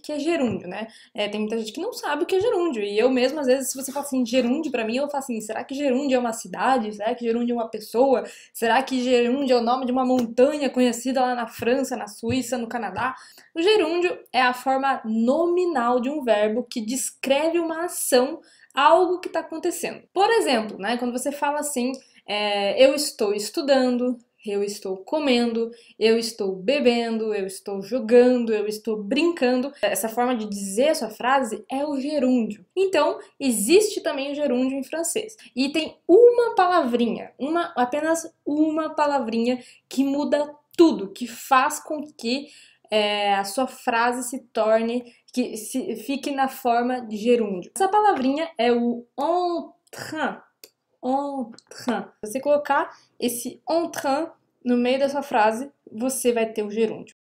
que é gerúndio, né? Tem muita gente que não sabe o que é gerúndio. E eu mesma, às vezes, se você fala assim, gerúndio pra mim, eu falo assim, será que gerúndio é uma cidade? Será que gerúndio é uma pessoa? Será que gerúndio é o nome de uma montanha conhecida lá na França, na Suíça, no Canadá? O gerúndio é a forma nominal de um verbo que descreve uma ação, algo que está acontecendo. Por exemplo, né, quando você fala assim, eu estou estudando, eu estou comendo, eu estou bebendo, eu estou jogando, eu estou brincando. Essa forma de dizer a sua frase é o gerúndio. Então, existe também o gerúndio em francês. E tem uma palavrinha, apenas uma palavrinha que muda tudo, que faz com que a sua frase se torne, fique na forma de gerúndio. Essa palavrinha é o entrain. Entrain. Se você colocar esse entrain no meio da sua frase, você vai ter o gerúndio.